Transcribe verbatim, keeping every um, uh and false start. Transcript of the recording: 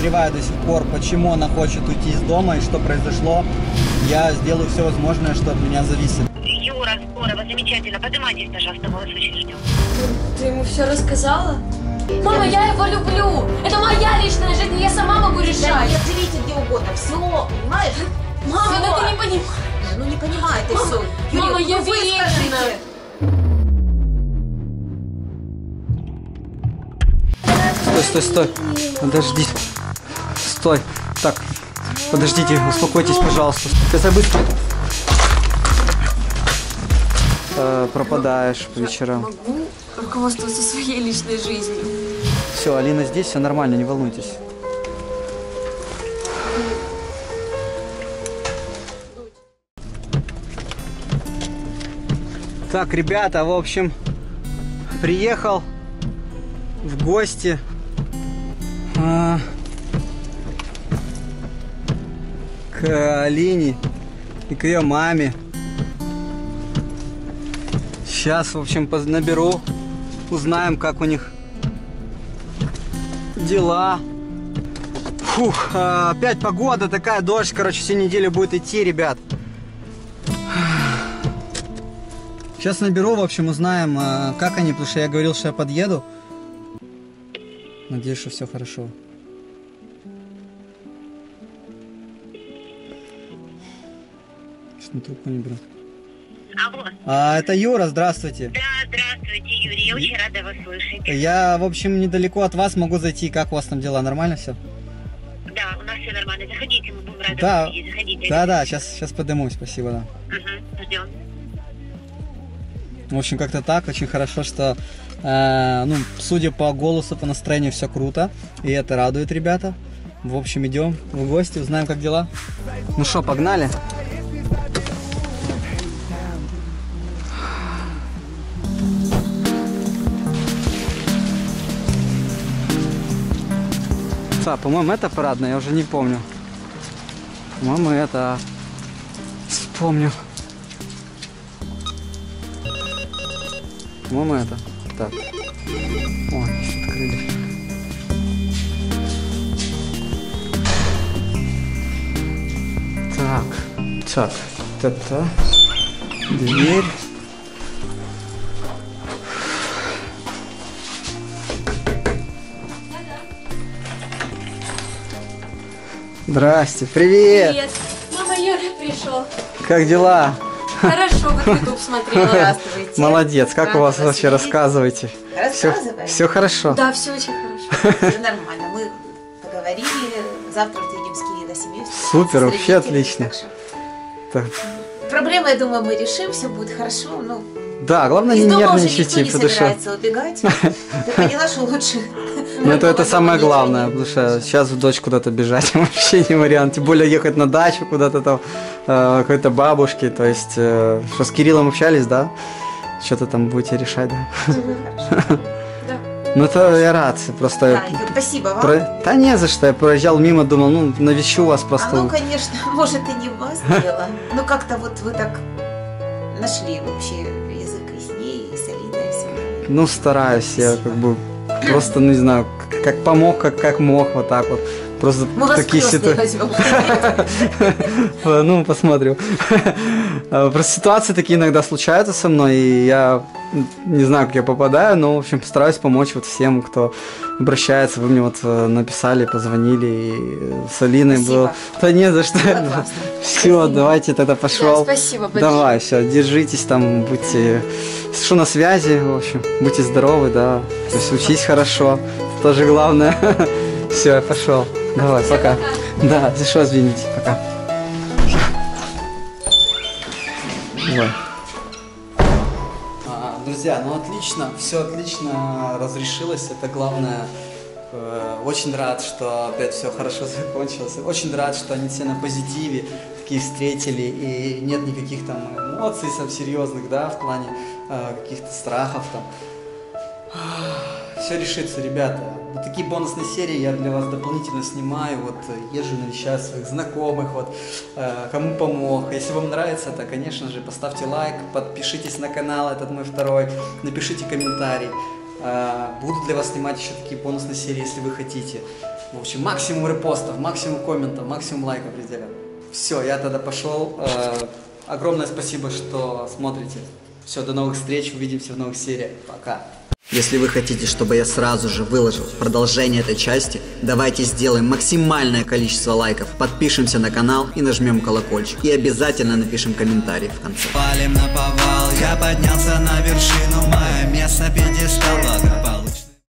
подозреваю до сих пор, почему она хочет уйти из дома и что произошло. Я сделаю все возможное, что от меня зависит. Юра, здорово, замечательно. Поднимайтесь, пожалуйста, мы вас очень ждем. Ты ему все рассказала? Мама, я его люблю. Это моя личная жизнь, я сама могу решать. Да, нет, живите где угодно, все, понимаешь? Мама, ну ты не понимаешь. Ну не понимает ты все. Юрий, мама, я беременна. Стой, стой, стой, подожди, стой, так, подождите, успокойтесь, пожалуйста, ты быстро э, пропадаешь по вечерам. Я могу руководствоваться своей личной жизнью. Все, Алина здесь, все нормально, не волнуйтесь. Так, ребята, в общем, приехал в гости. К Алине и к ее маме. Сейчас, в общем, наберу, узнаем, как у них дела. Фух, опять погода такая, дождь, короче, всю неделю будет идти, ребят. Сейчас наберу, в общем, узнаем, как они, потому что я говорил, что я подъеду. Надеюсь, что все хорошо. Что-то трубку не беру. Алло. А, это Юра, здравствуйте. Да, здравствуйте, Юрий, я очень рада вас слышать. Я, в общем, недалеко от вас могу зайти. Как у вас там дела? Нормально все? Да, у нас все нормально. Заходите, мы будем рады. Да, заходите. Да, да, сейчас, сейчас поднимусь, спасибо, да. Угу, ждем. В общем, как-то так, очень хорошо, что... Э, ну, судя по голосу, по настроению, все круто. И это радует, ребята. В общем, идем в гости, узнаем, как дела. Ну что, погнали? Да, по-моему, это парадная, я уже не помню. По-моему, это... Вспомню. По-моему, это... Так. О, здесь открыли. Так, так, та-та. Дверь. Здрасте, привет. Привет. Мама, Юра пришел. Как дела? Хорошо, как YouTube смотрела, рассказывайте. Молодец, как у вас вообще, рассказывайте. Рассказывай. Все хорошо? Да, все очень хорошо. Все нормально, мы поговорили, завтра едем с Кириллом на семью. Супер, вообще отлично. Проблемы, я думаю, мы решим, все будет хорошо. Да, главное не нервничайте, потому что... Из дома уже никто не собирается убегать, ты поняла, что лучше... Ну это, это самое главное, потому что сейчас в дочь куда-то бежать вообще не вариант, тем более ехать на дачу куда-то там, э, какой-то бабушке, то есть, э, что с Кириллом общались, да? Что-то там будете решать, да? Ну это я рад, просто... Спасибо вам. Да не за что, я проезжал мимо, думал, ну навещу вас просто... Ну конечно, может и не вас дело, но как-то вот вы так нашли вообще язык и с ней, и с Алиной, и все. Ну стараюсь, я как бы... Просто, ну не знаю, как помог, как, как мог, вот так вот. Просто мы такие ситуации. Ну, посмотрю. Просто ситуации такие иногда случаются со мной, и я не знаю, как я попадаю, но, в общем, постараюсь помочь вот всем, кто обращается. Вы мне вот написали, позвонили, и с Алиной было... Да не за что. Все, давайте тогда пошел. Спасибо большое. Давай, все, держитесь там, будьте... Что на связи, в общем, будьте здоровы, да. То есть учись хорошо, это тоже главное. Все, я пошел. Давай, пока. Да, за что извините, пока. Давай. А, друзья, ну отлично, все отлично разрешилось, это главное. Очень рад, что опять все хорошо закончилось. Очень рад, что они все на позитиве такие встретили, и нет никаких там эмоций сам серьезных, да, в плане э, каких-то страхов там. Все решится, ребята. Вот такие бонусные серии я для вас дополнительно снимаю. Вот езжу, навещаю своих знакомых, вот э, кому помог. Если вам нравится это, конечно же, поставьте лайк, подпишитесь на канал, этот мой второй, напишите комментарий. Буду для вас снимать еще такие бонусные серии, если вы хотите. В общем, максимум репостов, максимум комментов, максимум лайков везде. Все, я тогда пошел. Э, огромное спасибо, что смотрите. Все, до новых встреч, увидимся в новых сериях. Пока. Если вы хотите, чтобы я сразу же выложил продолжение этой части, давайте сделаем максимальное количество лайков, подпишемся на канал и нажмем колокольчик. И обязательно напишем комментарий в конце. Валим на повал, я поднялся на вершину, мое место пьедестал.